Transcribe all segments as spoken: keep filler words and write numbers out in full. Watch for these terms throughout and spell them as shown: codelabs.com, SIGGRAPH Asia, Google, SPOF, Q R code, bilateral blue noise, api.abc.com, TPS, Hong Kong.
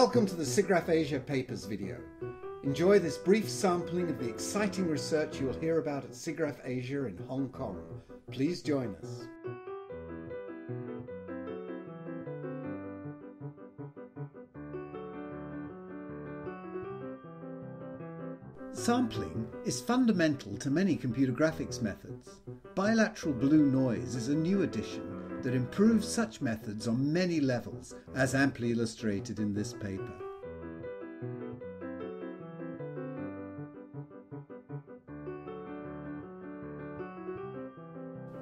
Welcome to the SIGGRAPH Asia Papers video. Enjoy this brief sampling of the exciting research you'll hear about at SIGGRAPH Asia in Hong Kong. Please join us. Sampling is fundamental to many computer graphics methods. Bilateral blue noise is a new addition that improves such methods on many levels, as amply illustrated in this paper.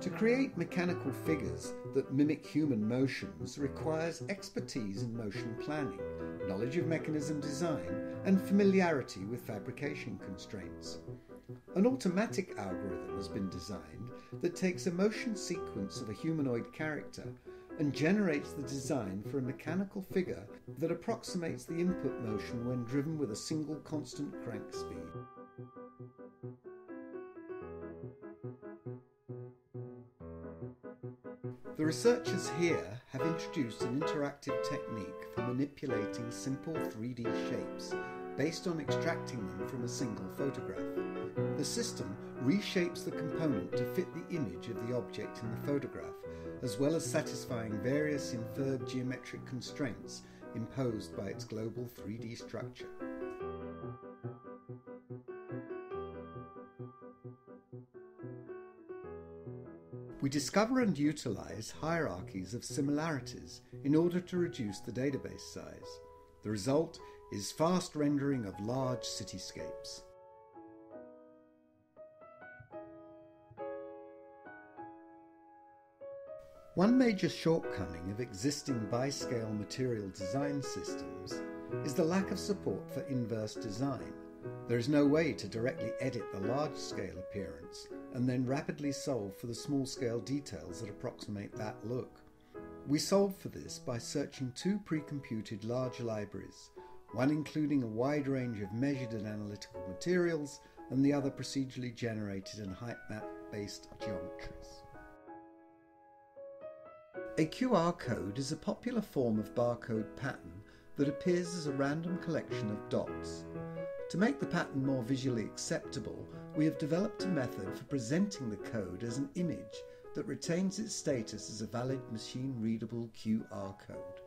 To create mechanical figures that mimic human motions requires expertise in motion planning, knowledge of mechanism design, and familiarity with fabrication constraints. An automatic algorithm has been designed that takes a motion sequence of a humanoid character and generates the design for a mechanical figure that approximates the input motion when driven with a single constant crank speed. The researchers here have introduced an interactive technique for manipulating simple three D shapes based on extracting them from a single photograph. The system reshapes the component to fit the image of the object in the photograph, as well as satisfying various inferred geometric constraints imposed by its global three D structure. We discover and utilize hierarchies of similarities in order to reduce the database size. The result is fast rendering of large cityscapes. One major shortcoming of existing biscale material design systems is the lack of support for inverse design. There is no way to directly edit the large-scale appearance and then rapidly solve for the small-scale details that approximate that look. We solved for this by searching two pre-computed large libraries, one including a wide range of measured and analytical materials and the other procedurally generated and height map-based geometries. A Q R code is a popular form of barcode pattern that appears as a random collection of dots. To make the pattern more visually acceptable, we have developed a method for presenting the code as an image that retains its status as a valid machine-readable Q R code.